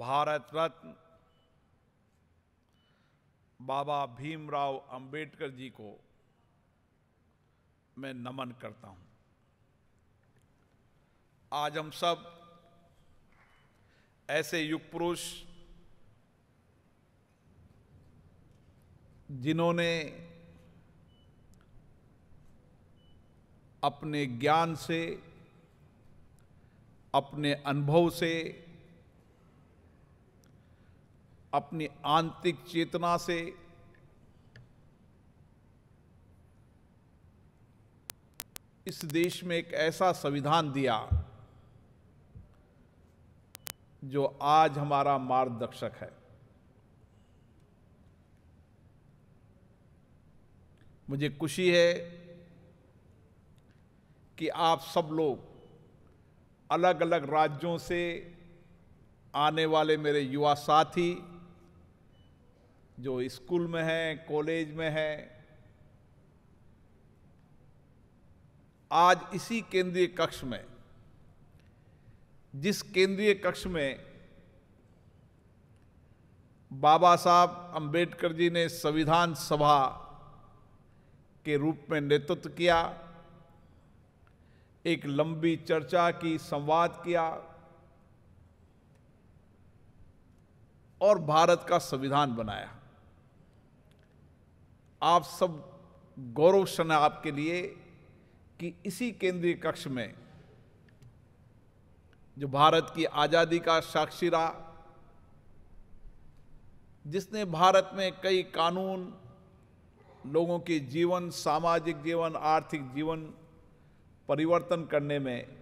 भारत रत्न बाबा भीमराव अंबेडकर जी को मैं नमन करता हूं। आज हम सब ऐसे युग पुरुष जिन्होंने अपने ज्ञान से, अपने अनुभव से, अपनी आंतरिक चेतना से इस देश में एक ऐसा संविधान दिया जो आज हमारा मार्गदर्शक है। मुझे खुशी है कि आप सब लोग अलग अलग राज्यों से आने वाले मेरे युवा साथी जो स्कूल में हैं, कॉलेज में हैं, आज इसी केंद्रीय कक्ष में, जिस केंद्रीय कक्ष में बाबा साहब अंबेडकर जी ने संविधान सभा के रूप में नेतृत्व किया, एक लंबी चर्चा की, संवाद किया और भारत का संविधान बनाया। आप सब गौरव क्षण है आपके लिए कि इसी केंद्रीय कक्ष में जो भारत की आज़ादी का साक्षी रहा, जिसने भारत में कई कानून, लोगों के जीवन, सामाजिक जीवन, आर्थिक जीवन परिवर्तन करने में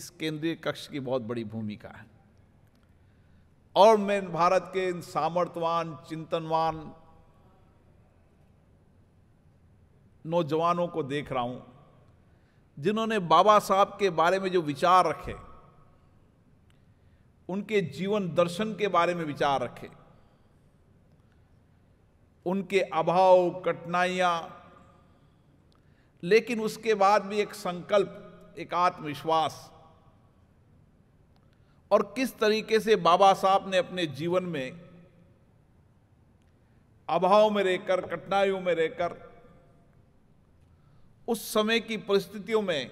इस केंद्रीय कक्ष की बहुत बड़ी भूमिका है। और मैं भारत के इन सामर्थ्यवान, चिंतनवान नौजवानों को देख रहा हूं जिन्होंने बाबा साहब के बारे में जो विचार रखे, उनके जीवन दर्शन के बारे में विचार रखे, उनके अभाव, कठिनाइयां, लेकिन उसके बाद भी एक संकल्प, एक आत्मविश्वास और किस तरीके से बाबा साहब ने अपने जीवन में अभाव में रहकर, कठिनाइयों में रहकर, उस समय की परिस्थितियों में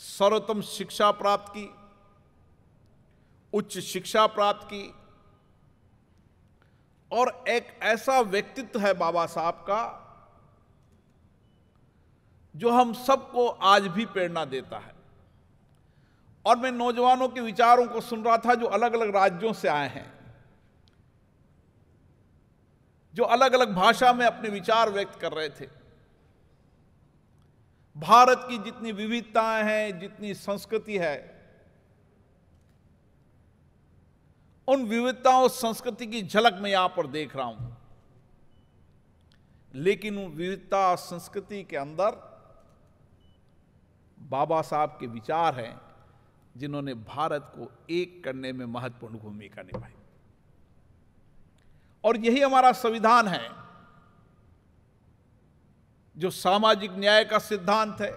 सर्वोत्तम शिक्षा प्राप्त की, उच्च शिक्षा प्राप्त की और एक ऐसा व्यक्तित्व है बाबा साहब का जो हम सबको आज भी प्रेरणा देता है। और मैं नौजवानों के विचारों को सुन रहा था जो अलग अलग राज्यों से आए हैं, जो अलग अलग भाषा में अपने विचार व्यक्त कर रहे थे। भारत की जितनी विविधताएं हैं, जितनी संस्कृति है, उन विविधताओं, संस्कृति की झलक मैं यहां पर देख रहा हूं। लेकिन उन विविधता और संस्कृति के अंदर बाबा साहब के विचार हैं जिन्होंने भारत को एक करने में महत्वपूर्ण भूमिका निभाई और यही हमारा संविधान है जो सामाजिक न्याय का सिद्धांत है,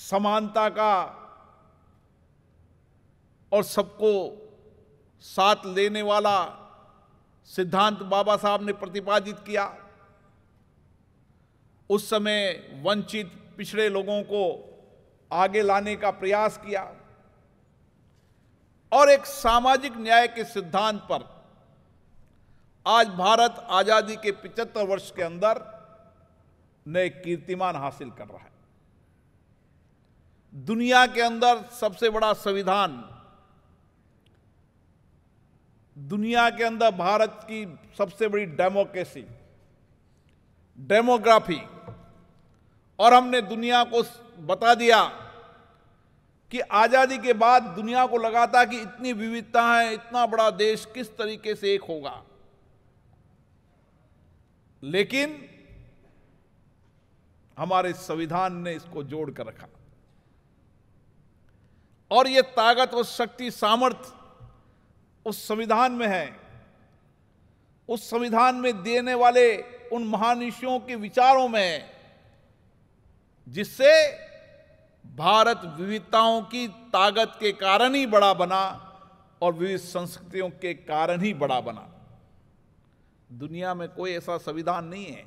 समानता का और सबको साथ लेने वाला सिद्धांत बाबा साहब ने प्रतिपादित किया। उस समय वंचित, पिछड़े लोगों को आगे लाने का प्रयास किया और एक सामाजिक न्याय के सिद्धांत पर आज भारत आजादी के 75 वर्ष के अंदर नए कीर्तिमान हासिल कर रहा है। दुनिया के अंदर सबसे बड़ा संविधान, दुनिया के अंदर भारत की सबसे बड़ी डेमोक्रेसी, डेमोग्राफी और हमने दुनिया को बता दिया कि आज़ादी के बाद दुनिया को लगा था कि इतनी विविधता है, इतना बड़ा देश किस तरीके से एक होगा। लेकिन हमारे संविधान ने इसको जोड़ कर रखा और ये ताकत और शक्ति, सामर्थ्य उस संविधान में है। उस संविधान में देने वाले उन महान ऋषियों के विचारों में है जिससे भारत विविधताओं की ताकत के कारण ही बड़ा बना और विविध संस्कृतियों के कारण ही बड़ा बना। दुनिया में कोई ऐसा संविधान नहीं है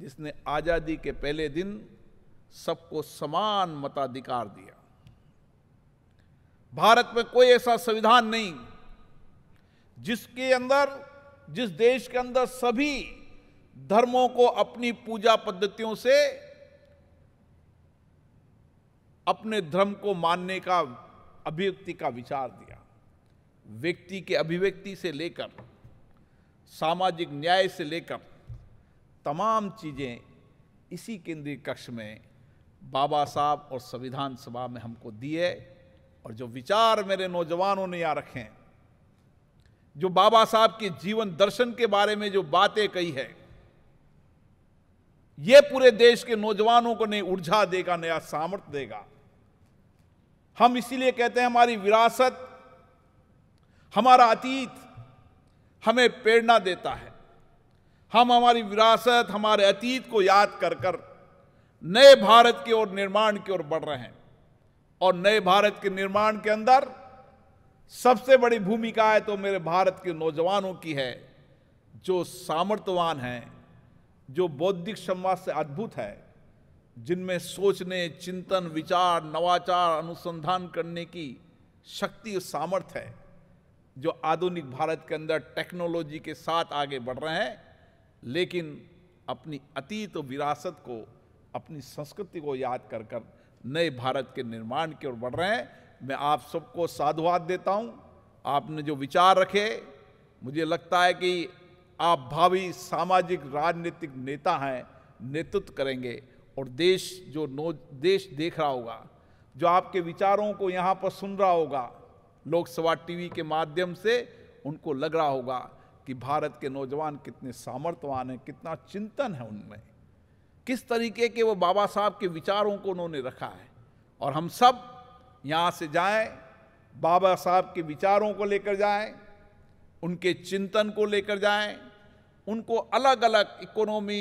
जिसने आज़ादी के पहले दिन सबको समान मताधिकार दिया। भारत में कोई ऐसा संविधान नहीं जिसके अंदर, जिस देश के अंदर सभी धर्मों को अपनी पूजा पद्धतियों से अपने धर्म को मानने का, अभिव्यक्ति का विचार दिया। व्यक्ति के अभिव्यक्ति से लेकर सामाजिक न्याय से लेकर तमाम चीज़ें इसी केंद्रीय कक्ष में बाबा साहब और संविधान सभा में हमको दिए। और जो विचार मेरे नौजवानों ने यहाँ रखे, जो बाबा साहब के जीवन दर्शन के बारे में जो बातें कही है, ये पूरे देश के नौजवानों को नई ऊर्जा देगा, नया सामर्थ्य देगा। हम इसीलिए कहते हैं हमारी विरासत, हमारा अतीत हमें प्रेरणा देता है। हम हमारी विरासत, हमारे अतीत को याद कर कर नए भारत के ओर, निर्माण की ओर बढ़ रहे हैं। और नए भारत के निर्माण के अंदर सबसे बड़ी भूमिका है तो मेरे भारत के नौजवानों की है, जो सामर्थ्यवान हैं, जो बौद्धिक क्षमता से अद्भुत है, जिनमें सोचने, चिंतन, विचार, नवाचार, अनुसंधान करने की शक्ति और सामर्थ्य है, जो आधुनिक भारत के अंदर टेक्नोलॉजी के साथ आगे बढ़ रहे हैं, लेकिन अपनी अतीत और विरासत को, अपनी संस्कृति को याद कर कर नए भारत के निर्माण की ओर बढ़ रहे हैं। मैं आप सबको साधुवाद देता हूं। आपने जो विचार रखे, मुझे लगता है कि आप भावी सामाजिक राजनीतिक नेता हैं, नेतृत्व करेंगे। और देश जो देश देख रहा होगा, जो आपके विचारों को यहाँ पर सुन रहा होगा लोकसभा टीवी के माध्यम से, उनको लग रहा होगा कि भारत के नौजवान कितने सामर्थ्यवान हैं, कितना चिंतन है उनमें, किस तरीके के वो बाबा साहब के विचारों को उन्होंने रखा है। और हम सब यहाँ से जाएं, बाबा साहब के विचारों को लेकर जाएं, उनके चिंतन को लेकर जाएं, उनको अलग अलग इकोनॉमी,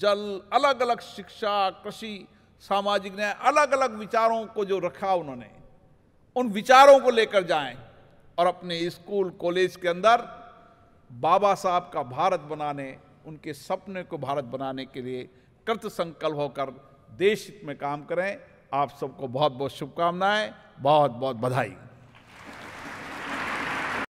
जल, अलग अलग शिक्षा, कृषि, सामाजिक न्याय, अलग अलग विचारों को जो रखा उन्होंने, उन विचारों को लेकर जाएं और अपने स्कूल कॉलेज के अंदर बाबा साहब का भारत बनाने, उनके सपने को भारत बनाने के लिए कृत संकल्प होकर देश हित में काम करें। आप सबको बहुत बहुत शुभकामनाएं, बहुत बहुत बधाई।